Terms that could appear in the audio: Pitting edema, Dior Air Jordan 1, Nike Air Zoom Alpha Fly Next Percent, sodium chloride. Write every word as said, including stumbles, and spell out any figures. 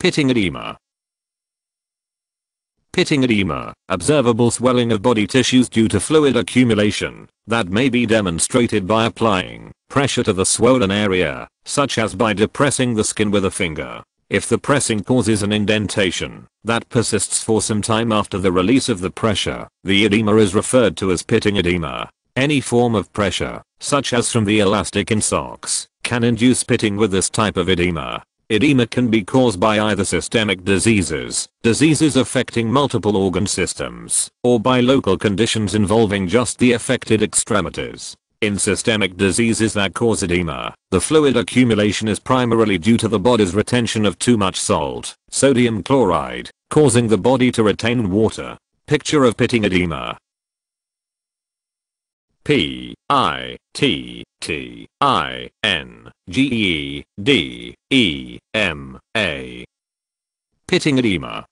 Pitting edema. Pitting edema, observable swelling of body tissues due to fluid accumulation, that may be demonstrated by applying pressure to the swollen area, such as by depressing the skin with a finger. If the pressing causes an indentation that persists for some time after the release of the pressure, the edema is referred to as pitting edema. Any form of pressure, such as from the elastic in socks, can induce pitting with this type of edema. Edema can be caused by either systemic diseases, diseases affecting multiple organ systems, or by local conditions involving just the affected extremities. In systemic diseases that cause edema, the fluid accumulation is primarily due to the body's retention of too much salt, sodium chloride, causing the body to retain water. Picture of pitting edema. P I T T I N G E D E M A. Pitting edema.